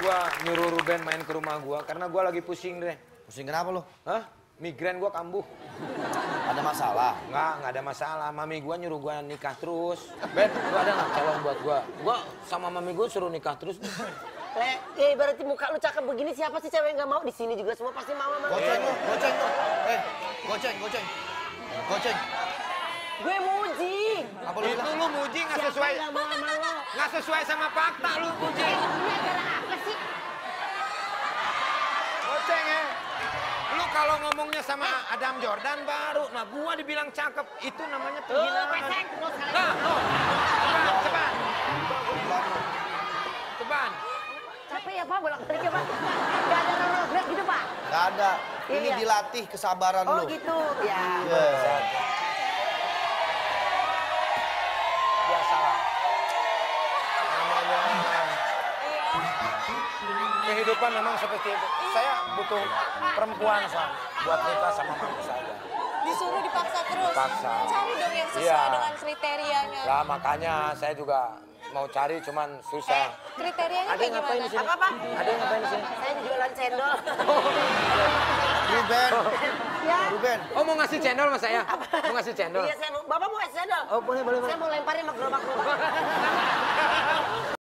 gue nyuruh Ruben main ke rumah gue karena gue lagi pusing deh. Pusing kenapa lo? Hah? Migren gue kambuh. Ada masalah? Nggak ada masalah. Mami gue nyuruh gue nikah terus. Ben, lu ada nggak calon buat gue? Gue sama mami gue suruh nikah terus. Ya berarti muka lu cakep begini siapa sih cewek nggak mau? Di sini juga semua pasti mama. Goceng. Gue muji. Apa lu bilang? Itu lu muji nggak sesuai. Nggak sesuai sama fakta lu muji. Ini gara apa sih? Goceng ya. Lu kalau ngomongnya sama Adam Jordan baru. Nah gua dibilang cakep. Itu namanya penghinaan. Goceng. Ceban. Capek ya Pak, bolak-balik ya Pak. Gak ada nolak gitu Pak? Gak ada. Ini dilatih kesabaran lu. Oh gitu ya. Biasalah. Kehidupan memang seperti itu. Saya butuh perempuan soalnya buat nikah sama mami saya. Disuruh dipaksa terus. Paksa. Cari dong yang sesuai dengan kriterianya. Nah makanya saya juga mau cari cuman susah. Kriterianya kayak gimana? Apa? Ada yang ngapain di sini? Saya jualan cendol. Ruben. Ya. Ruben. Oh mau ngasih cendol mas saya? Apa? Mau ngasih cendol? Iya saya mau. Bapak mau ngasih cendol? Oh boleh. Saya mau lemparin sama gerobak.